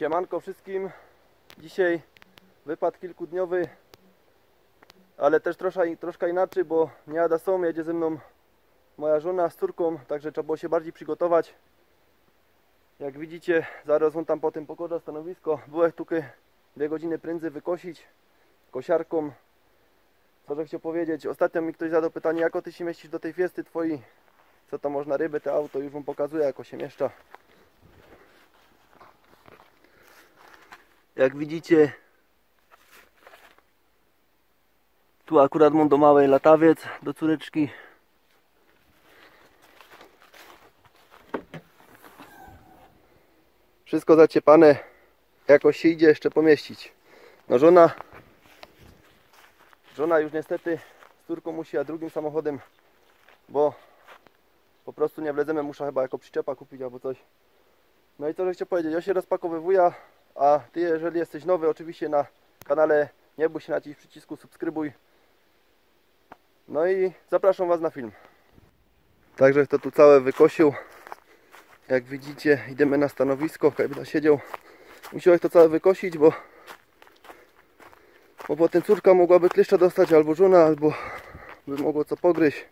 Siemanko wszystkim. Dzisiaj wypad kilkudniowy, ale też troszkę inaczej, bo nie ada są, jedzie ze mną moja żona z córką, także trzeba było się bardziej przygotować. Jak widzicie, zaraz on tam potem pokłada stanowisko. Byłem tutaj 2 godziny prędzej wykosić kosiarką. Co że chciał powiedzieć, ostatnio mi ktoś zadał pytanie, jako ty się mieścisz do tej fiesty twojej, co to można ryby, te auto, już wam pokazuję, jako się mieszcza. Jak widzicie, tu akurat mam do małej latawiec, do córeczki. Wszystko zaciepane, jakoś się idzie jeszcze pomieścić. No żona już niestety z córką musiała drugim samochodem, bo po prostu nie wlezemy, muszę chyba jako przyczepa kupić albo coś. No i co że chciałem powiedzieć, ja się rozpakowywuję, a ty jeżeli jesteś nowy oczywiście na kanale, nie bój się nacisk przycisku subskrybuj. No i zapraszam was na film. Także to tu całe wykosił. Jak widzicie, idziemy na stanowisko, jakby siedział. Musiałem to całe wykosić, bo potem córka mogłaby kleszcza dostać, albo żona, albo by mogło co pogryźć.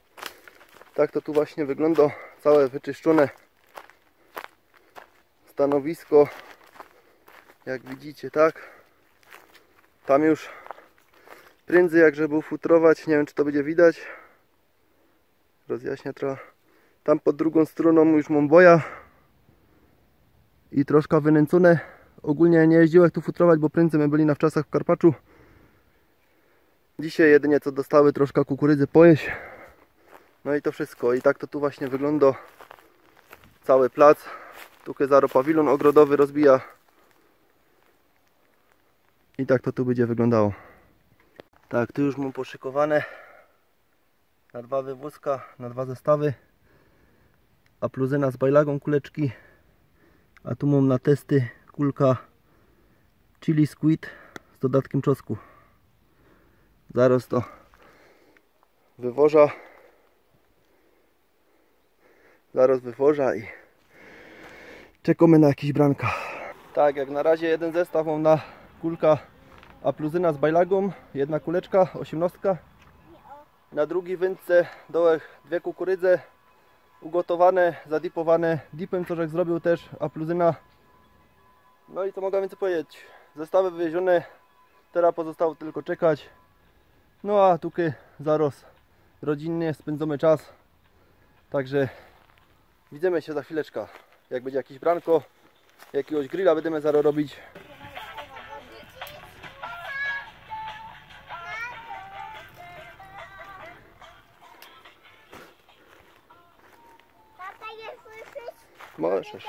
Tak to tu właśnie wygląda, całe wyczyszczone stanowisko. Jak widzicie, tak. Tam już prędzej jakże był futrować, nie wiem czy to będzie widać. Rozjaśnia trochę. Tam pod drugą stroną już mam boja. I troszkę wynęcone. Ogólnie nie jeździłem tu futrować, bo prędzej my byli na wczasach w Karpaczu. Dzisiaj jedynie co dostały troszkę kukurydzy pojeść. No i to wszystko. I tak to tu właśnie wygląda. Cały plac. Tu Kezaro pawilon ogrodowy rozbija. I tak to tu będzie wyglądało. Tak, tu już mam poszykowane na 2 wywózka, na 2 zestawy. A pluzena z bajlagą kuleczki. A tu mam na testy kulka chili squid z dodatkiem czosnku. Zaraz to wywoża. Zaraz wywoża i czekamy na jakiś branka. Tak, jak na razie 1 zestaw mam na kulka, a pluzyna z bajlagą, 1 kuleczka, 18. Na drugiej wędce dołech 2 kukurydze ugotowane, zadipowane dipem, co żek zrobił też, a pluzyna. No i co mogę więcej powiedzieć, zestawy wywiezione, teraz pozostało tylko czekać. No a tutaj zaraz rodzinnie spędzamy czas, także widzimy się za chwileczkę, jak będzie jakieś branko, jakiegoś grilla będziemy zaraz robić. Możesz.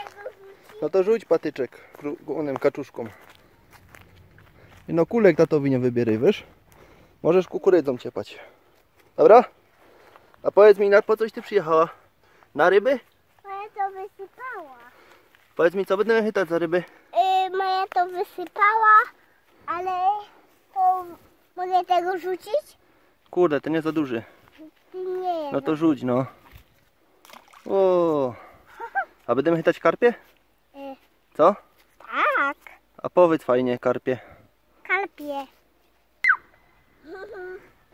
No to rzuć patyczek onym kaczuszką. I no kulek tatowi nie wybieraj, wiesz? Możesz kukurydzą ciepać. Dobra? A powiedz mi, na po coś ty przyjechała? Na ryby? Moja to wysypała. Powiedz mi, co będę chytać za ryby? Moja to wysypała, ale to mogę tego rzucić? Kurde, ten jest za duży. Nie. No to rzuć, no. O. A będziemy chytać karpie? Co? Tak. A powiedz fajnie, karpie. Karpie.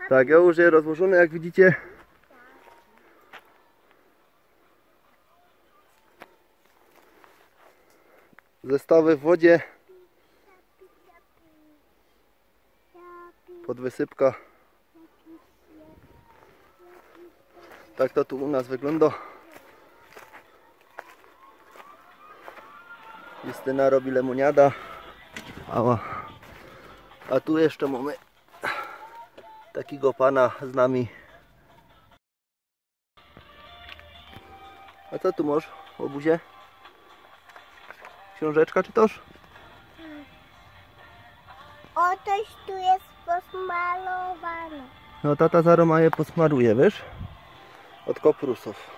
Tak, ja już je rozłożone, jak widzicie. Zestawy w wodzie. Podwysypka. Tak to tu u nas wygląda. Justyna robi lemoniada. Ała. A tu jeszcze mamy takiego pana z nami. A co tu masz w obuzie? Książeczka czy toż? O, coś tu jest posmarowane. No tata zaroma je posmaruje, wiesz? Od koprusów.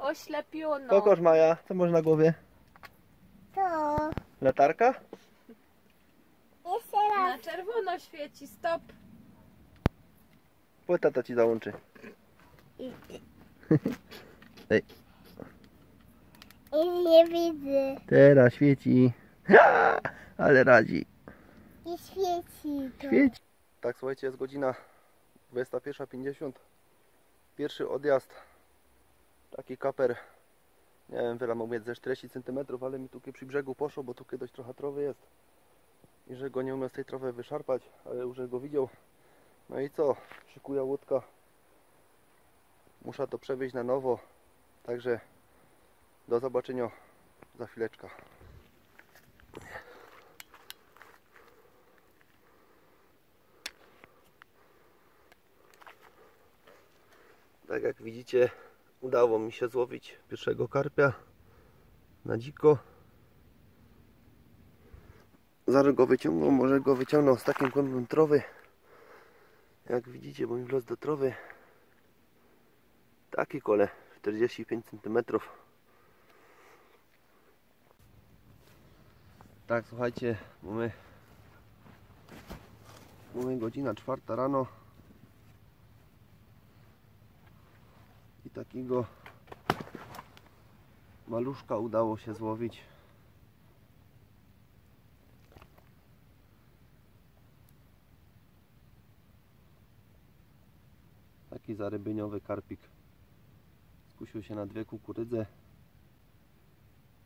Oślepiona. Pokaż Maja, co masz na głowie? Latarka? Jeszcze raz. Na czerwono świeci, stop. Bo tata ci załączy. Ej. I nie widzę. Teraz świeci. Ale radzi. I świeci to. Świeci. Tak, słuchajcie, jest godzina 21:50. Pierwszy odjazd. Taki kaper. Nie wiem, wiele mógł mieć ze 40 cm, ale mi tu przy brzegu poszło, bo tu kiedyś trochę trowy jest. I że go nie umiał z tej trowy wyszarpać, ale już go widział. No i co? Szykuje łódka. Muszę to przewieźć na nowo. Także do zobaczenia za chwileczkę. Tak jak widzicie, udało mi się złowić pierwszego karpia na dziko. Zaraz go wyciągnął, może go wyciągnął z takim głębem trowy. Jak widzicie, bo mi wlazł do trowy. Taki kole, 45 cm. Tak, słuchajcie, mamy godzina 4 rano. I takiego maluszka udało się złowić. Taki zarybyniowy karpik. Skusił się na dwie kukurydze.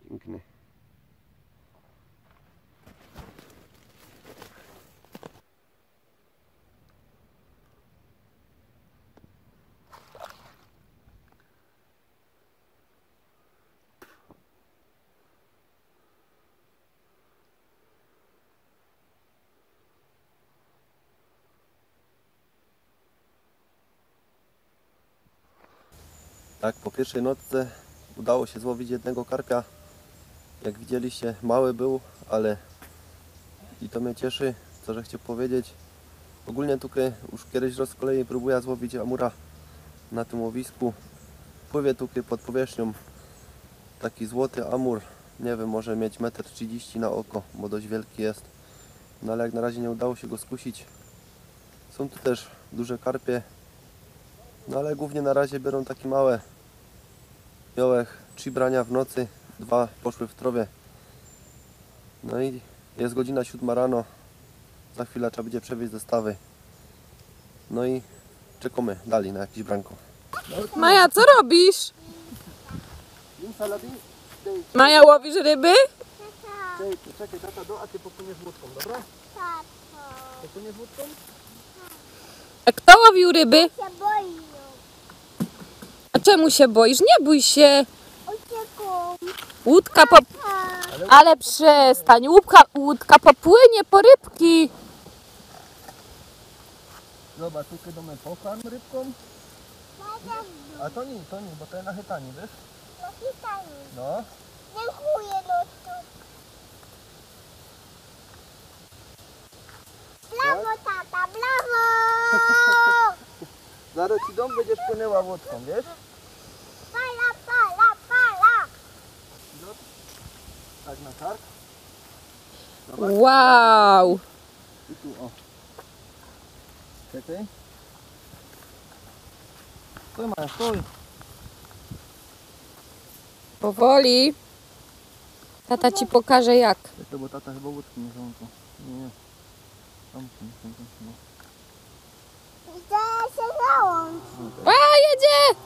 Piękny. Tak, po pierwszej nocce udało się złowić jednego karpia. Jak widzieliście, mały był, ale i to mnie cieszy, co że chcę powiedzieć. Ogólnie tutaj już kiedyś raz z kolei próbuję złowić amura na tym łowisku. Pływie tutaj pod powierzchnią taki złoty amur. Nie wiem, może mieć 1,30 m na oko, bo dość wielki jest. No ale jak na razie nie udało się go skusić. Są tu też duże karpie. No ale głównie na razie biorą takie małe. Miałem 3 brania w nocy, 2 poszły w trowie. No i jest godzina 7 rano. Za chwilę trzeba będzie przewieźć zestawy. No i czekamy dalej na jakieś branko. Maja, co robisz? Maja, łowisz ryby? Czekaj, tata, a ty popłyniesz łódką, dobra? Tak. Popłyniesz łódką? A kto łowił ryby? A czemu się boisz? Nie bój się. Łódka po... Ale przestań. Łódka popłynie po rybki. Zobacz, tylko domy pokarm rybką. A to nie, bo to jest na chytanie, wiesz? Na chytanie. No. Dziękuję, Lutu. Brawo, tata, brawo! Zaraz ci dom będziesz płynęła łódką, wiesz? Pala, pala, pala! Tak na kark. Zobacz. Wow! I tu, o. Czekaj. Stój, Maja, stój. Powoli. Tata ci pokaże jak. To bo tata chyba łódki nie załączył. Nie. Idę się załącz. A, jedzie!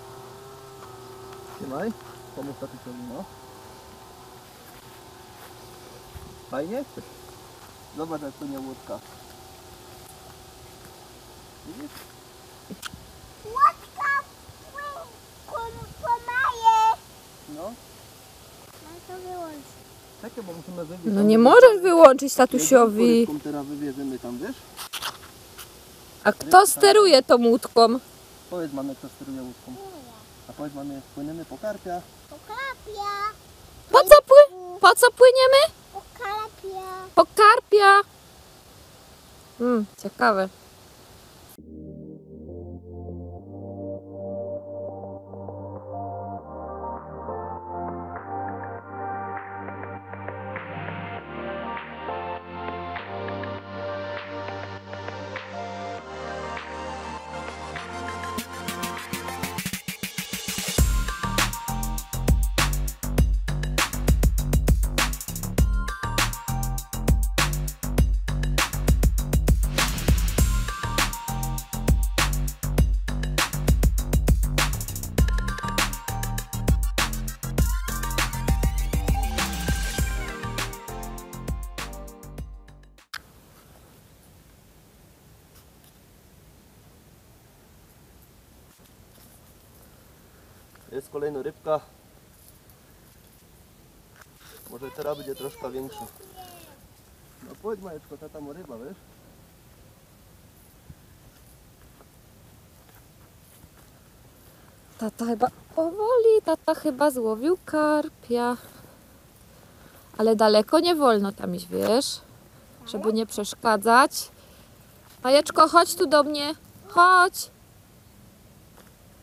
Trzymaj, pomóż taty ciągnąć. Fajnie? Zobacz, jak to nie łódka. Widzisz? Łódka po Maję. No. Mam to wyłączyć. No nie możesz wyłączyć, tatusiowi. Teraz wywieziemy tam, wiesz? A kto steruje tą łódką? Powiedz mamie, kto steruje łódką. A powiedz mamie, płyniemy po karpia. Po karpia. Po co płyniemy? Po karpia. Po karpia. Ciekawe. Jest kolejna rybka. Może teraz będzie troszkę większa. No pójdź Majeczko, ta tam ryba, wiesz? Tata chyba powoli, tata chyba złowił karpia. Ale daleko nie wolno tam iść, wiesz? Żeby nie przeszkadzać. Majeczko, chodź tu do mnie. Chodź.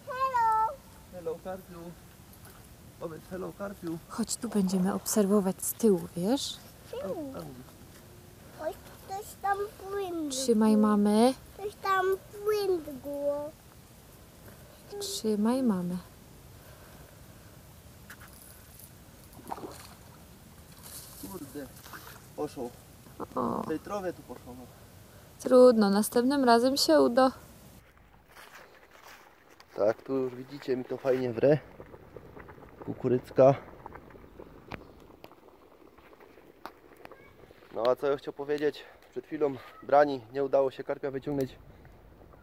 Hello. Hello, karpiu. Powiedz hello, karpiu. Chodź, tu będziemy obserwować z tyłu, wiesz? Oj, ktoś tam płynie. Trzymaj mamy. Ktoś tam płynie. Trzymaj mamy. Kurde, poszło. W tej trawie tu poszło. Trudno, następnym razem się uda. Tak, tu już widzicie, mi to fajnie wre. Kukurycka. No a co ja chciał powiedzieć? Przed chwilą brani, nie udało się karpia wyciągnąć.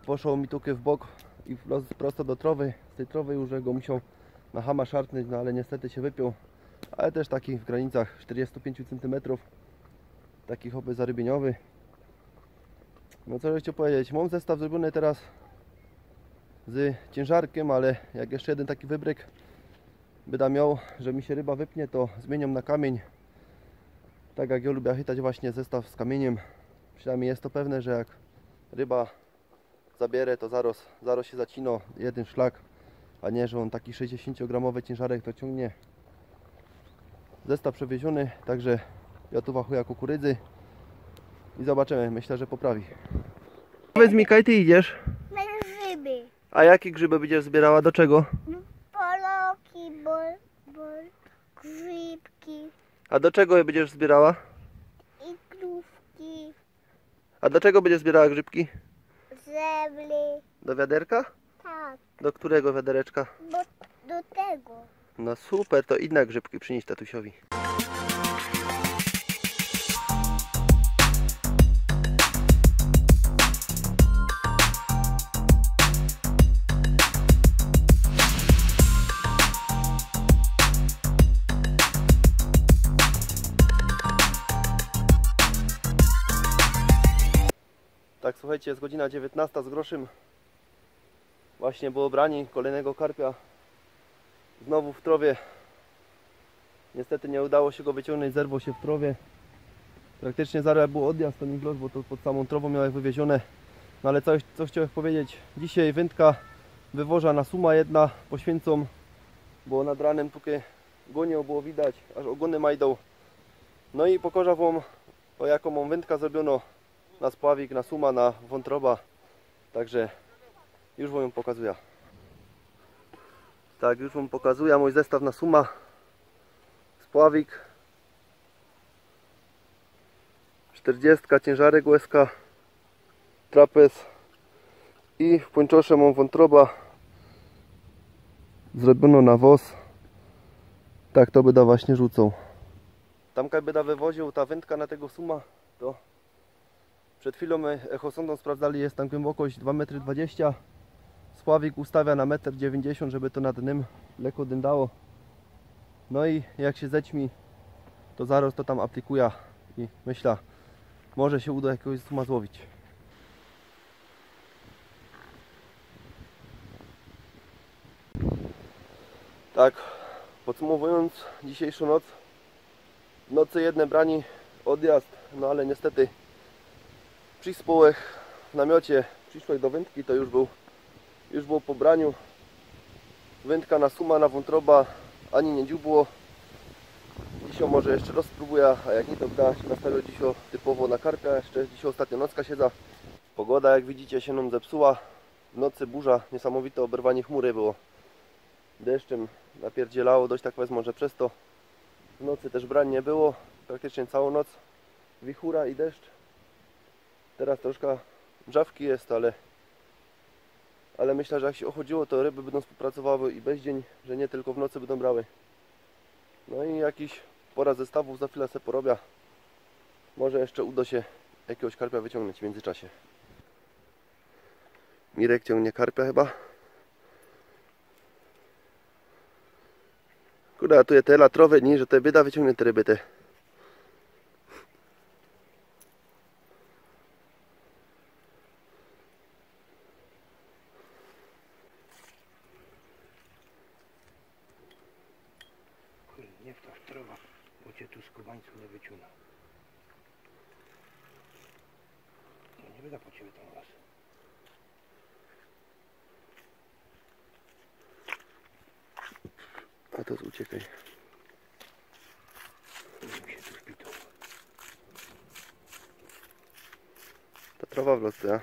Poszło mi tukę w bok i prosto do trowy. Z tej trowy już go musiał na hama szarpnąć, no ale niestety się wypiął. Ale też taki w granicach 45 cm. Taki hobby zarybieniowy. No co ja chciał powiedzieć? Mam zestaw zrobiony teraz z ciężarkiem, ale jak jeszcze jeden taki wybryk będę miał, że mi się ryba wypnie, to zmieniam na kamień. Tak jak ja lubię chytać właśnie zestaw z kamieniem. Przynajmniej jest to pewne, że jak ryba zabierę, to zaraz się zacina jeden szlak, a nie, że on taki 60-gramowy ciężarek to ciągnie. Zestaw przewieziony, także Jotowa chuja kukurydzy i zobaczymy, myślę, że poprawi. Powiedz mi, Kaj, ty idziesz? Na grzyby. A jakie grzyby będziesz zbierała, do czego? Poloki, grzybki. A do czego je będziesz zbierała? I krówki. A do czego będziesz zbierała grzybki? Zebli. Do wiaderka? Tak. Do którego wiadereczka? Do tego. No super, to idź na grzybki, przynieś tatusiowi. Tak, słuchajcie, jest godzina 19 z groszym. Właśnie było branie kolejnego karpia. Znowu w trowie. Niestety nie udało się go wyciągnąć, zerwał się w trowie. Praktycznie zaraz był odjazd, to nie wlot, bo to pod samą trową miałem wywiezione. No ale coś, co chciałem powiedzieć. Dzisiaj wędka wywoża na suma jedna poświęcą, bo nad ranem tutaj gonią było widać, aż ogony majdą. No i pokażę wam, o jaką mam wędkę zrobiono. Na spławik, na suma, na wątroba. Także już wam ją pokazuję. Tak, już wam pokazuję mój zestaw na suma. Spławik 40, ciężarek USK, trapez i w pończosze mam wątroba. Zrobiono na woz. Tak to będę właśnie rzucał. Tam jak będę wywoził ta wędka na tego suma, to przed chwilą echosondą sprawdzali, jest tam głębokość 2,20 m. Spławik ustawia na 1,90 m, żeby to nad dnem lekko dędało. No i jak się zećmi, to zaraz to tam aplikuje i myślę, może się uda jakiegoś suma złowić. Tak, podsumowując dzisiejszą noc. W nocy jedne brani, odjazd, no ale niestety przyspołek w namiocie, przyszłej do wędki, to już było po braniu. Wędka na suma, na wątroba ani nie dziubło. Dzisiaj może jeszcze rozpróbuję, a jak nie, to da się nastawić dzisiaj typowo na karpia. Jeszcze dzisiaj ostatnia nocka siedza. Pogoda, jak widzicie, się nam zepsuła. W nocy burza, niesamowite oberwanie chmury było. Deszczem napierdzielało, dość tak wezmę, że przez to w nocy też brań nie było. Praktycznie całą noc wichura i deszcz. Teraz troszkę brzawki jest, ale myślę, że jak się ochodziło, to ryby będą współpracowały i bez dzień, że nie tylko w nocy będą brały. No i jakiś pora zestawów za chwilę se porobię. Może jeszcze uda się jakiegoś karpia wyciągnąć w międzyczasie. Mirek ciągnie karpia chyba. Kurde, a tu je té latrové dní, že to je běda vyčuhnout ty ryby. Nie w ta wtrowa, bo cię tu z Kubańcu nie wyciągnę. No nie wyda po ciebie tam raz. A to uciekaj. Bym się tu wpitał. Ta trawa w lodce, a?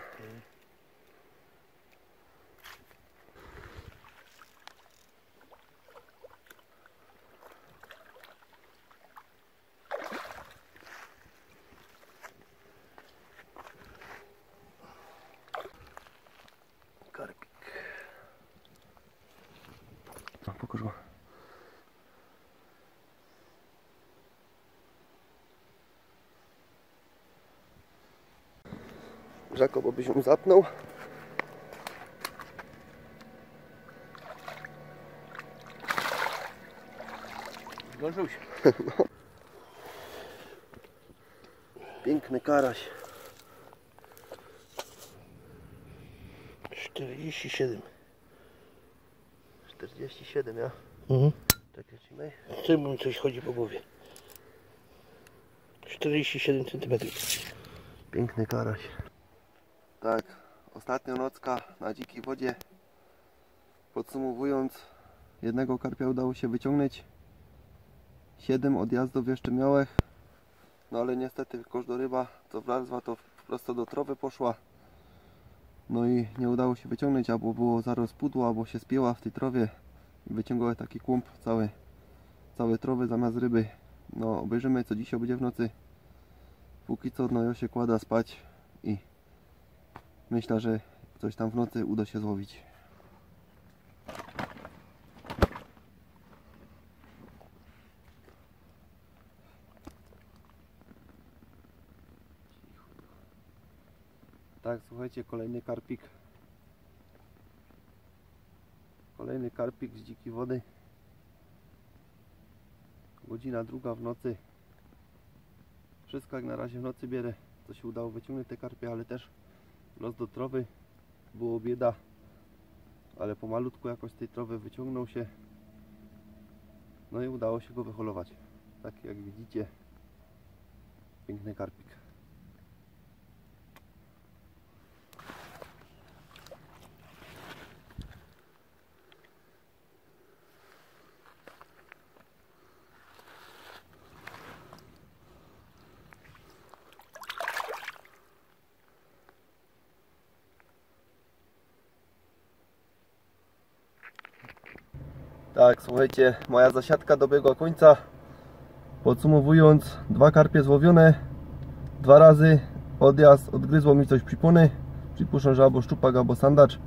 Pokurwa. Rzadko, bo byś ją zapnął. Zdążył się. No. Piękny karaś. 47. 47, ja? Mhm. Tak lecimy. Z tym mu coś chodzi po głowie. 47 cm. Piękny karaś. Tak, ostatnia nocka na dzikiej wodzie. Podsumowując, jednego karpia udało się wyciągnąć. 7 odjazdów jeszcze miałych. No ale niestety kosz do ryba, co wlazła, to prosto do trowy poszła. No i nie udało się wyciągnąć, albo było zaraz pudło, albo się spięła w tej trowie i wyciągała taki kłąb całe trowy zamiast ryby. No obejrzymy, co dzisiaj będzie w nocy. Póki co, no ja się kłada spać i myślę, że coś tam w nocy uda się złowić. Tak, słuchajcie, kolejny karpik z dzikiej wody, godzina 2 w nocy. Wszystko jak na razie w nocy bierę, co się udało wyciągnąć te karpie, ale też los do trowy, było bieda, ale pomalutku jakoś tej trowy wyciągnął się, no i udało się go wyholować. Tak jak widzicie, piękny karpik. Tak, słuchajcie, moja zasiadka dobiegła końca. Podsumowując, 2 karpie złowione, 2 razy odjazd, odgryzło mi coś przypony. Przypuszczam, że albo szczupak, albo sandacz.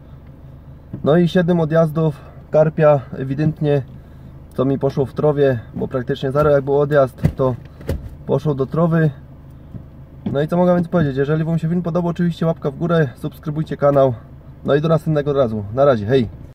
No i 7 odjazdów karpia, ewidentnie co mi poszło w trowie, bo praktycznie zaraz jak był odjazd, to poszło do trowy. No i co mogę więc powiedzieć, jeżeli wam się film podobał, oczywiście łapka w górę, subskrybujcie kanał. No i do następnego razu, na razie, hej!